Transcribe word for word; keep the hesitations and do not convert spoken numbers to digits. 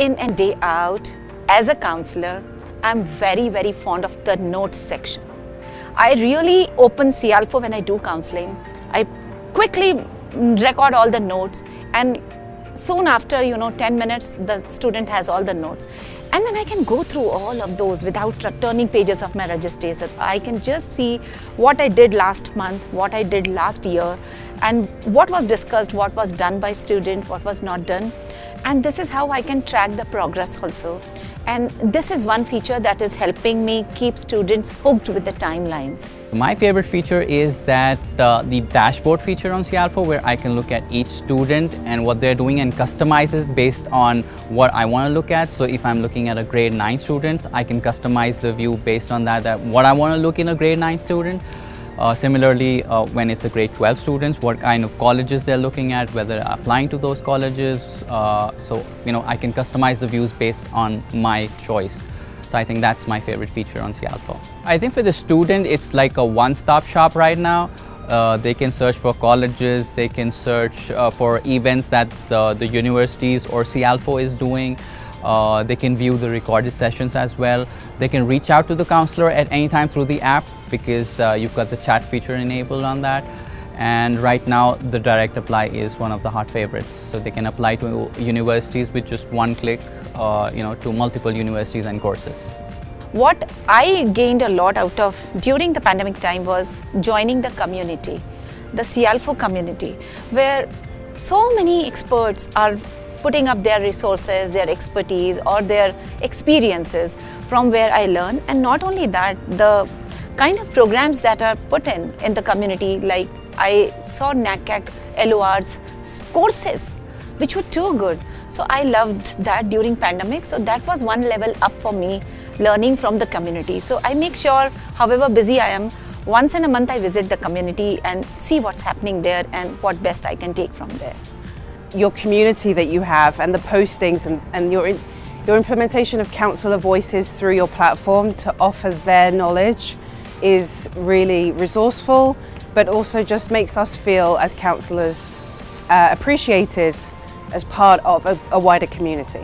in and day out, as a counselor, I'm very, very fond of the notes section. I really open Cialfo when I do counseling. I quickly record all the notes, and soon after, you know, ten minutes, the student has all the notes. And then I can go through all of those without turning pages of my registers. I can just see what I did last month, what I did last year, and what was discussed, what was done by student, what was not done. And this is how I can track the progress also. And this is one feature that is helping me keep students hooked with the timelines. My favorite feature is that uh, the dashboard feature on Cialfo, where I can look at each student and what they're doing and customize it based on what I want to look at. So if I'm looking at a grade nine student, I can customize the view based on that, that what I want to look in a grade nine student. Uh, similarly, uh, when it's a grade twelve students, what kind of colleges they're looking at, whether applying to those colleges. Uh, so, you know, I can customize the views based on my choice. So I think that's my favorite feature on Cialfo. I think for the student, it's like a one-stop shop right now. Uh, they can search for colleges, they can search uh, for events that uh, the universities or Cialfo is doing. Uh, they can view the recorded sessions as well. They can reach out to the counselor at any time through the app, because uh, you've got the chat feature enabled on that. And right now, the direct apply is one of the hot favorites. So they can apply to universities with just one click, uh, you know, to multiple universities and courses. What I gained a lot out of during the pandemic time was joining the community, the Cialfo community, where so many experts are putting up their resources, their expertise, or their experiences, from where I learn. And not only that, the kind of programs that are put in in the community, like I saw NACAC L O Rs courses, which were too good. So I loved that during pandemic. So that was one level up for me, learning from the community. So I make sure, however busy I am, once in a month I visit the community and see what's happening there and what best I can take from there. Your community that you have, and the postings, and, and your, your implementation of counsellor voices through your platform to offer their knowledge is really resourceful, but also just makes us feel as counsellors uh, appreciated as part of a, a wider community.